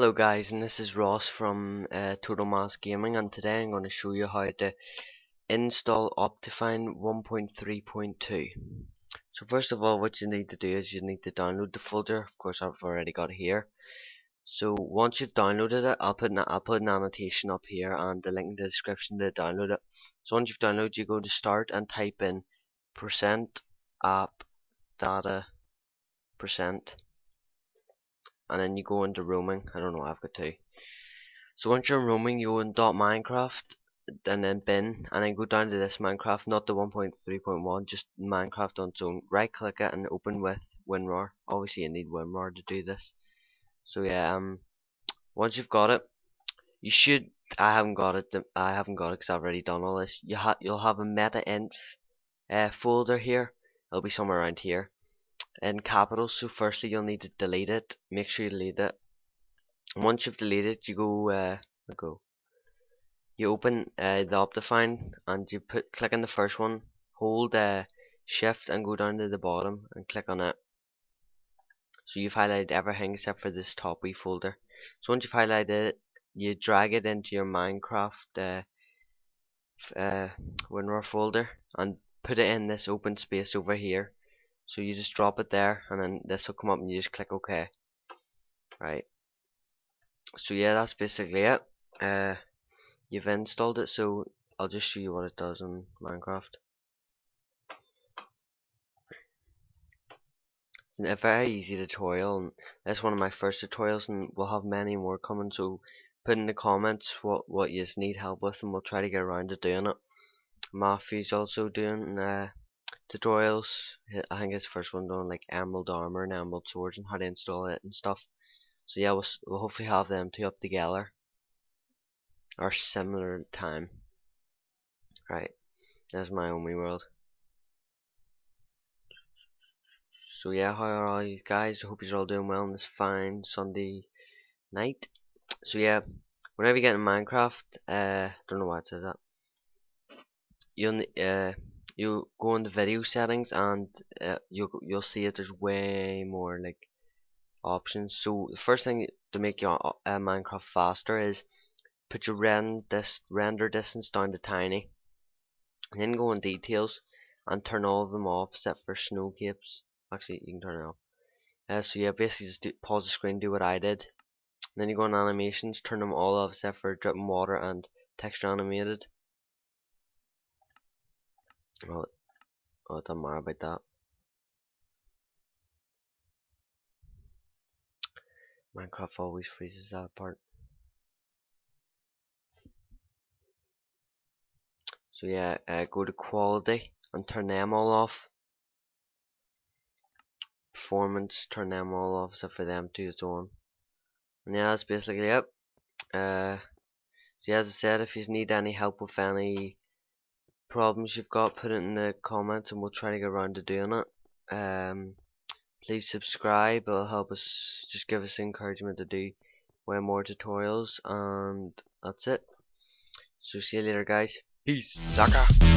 Hello guys, and this is Ross from TotalMassGaming, and today I'm going to show you how to install Optifine 1.3.2. So first of all, what you need to do is you need to download the folder. Of course, I've already got it here. So once you've downloaded it, I'll put an annotation up here and the link in the description to download it. So once you've downloaded, you go to start and type in %appdata%. And then you go into roaming. I don't know, I've got two. So once you're in roaming, you go in .minecraft and then bin, and then go down to this Minecraft, not the 1.3.1, just Minecraft on its own. Right click it and open with WinRar. Obviously you need WinRar to do this. So yeah, once you've got it, you should, I haven't got it because I've already done all this. You'll have a meta-inf folder here. It'll be somewhere around here in capitals. So firstly you'll need to delete it. Make sure you delete it. And once you've deleted it, you go you open the Optifine and you click on the first one, hold shift and go down to the bottom and click on it. So you've highlighted everything except for this top wee folder. So once you've highlighted it, you drag it into your Minecraft WinRAR folder and put it in this open space over here. So you just drop it there, and then this will come up and you just click OK. Right. So yeah, that's basically it. You've installed it, so I'll just show you what it does in Minecraft. It's a very easy tutorial, and that's one of my first tutorials, and we'll have many more coming, so put in the comments what you need help with and we'll try to get around to doing it. Matthew's also doing tutorials. I think it's the first one done, like emerald armor and emerald swords and how to install it and stuff. So yeah, we'll hopefully have them two up together or similar time. Right, that's my only world. So yeah, how are all you guys? I hope you're all doing well on this fine Sunday night. So yeah, whenever you get in Minecraft, don't know why it says that, you go into video settings and you'll see that there's way more like options. So the first thing to make your Minecraft faster is put your render distance down to tiny, and then go in details and turn all of them off except for snow capes. Actually, you can turn it off. So yeah, basically just pause the screen, do what I did. And then you go on animations, turn them all off except for dripping water and texture animated. Oh, it doesn't matter about that. Minecraft always freezes that part. So yeah, go to quality and turn them all off. Performance, turn them all off except for them two, it's on. And yeah, that's basically it. So yeah, as I said, if you need any help with any problems you've got, put it in the comments and we'll try to get around to doing it. Please subscribe, it'll help us, just give us encouragement to do way more tutorials, and that's it. So see you later guys. Peace. Sukaa.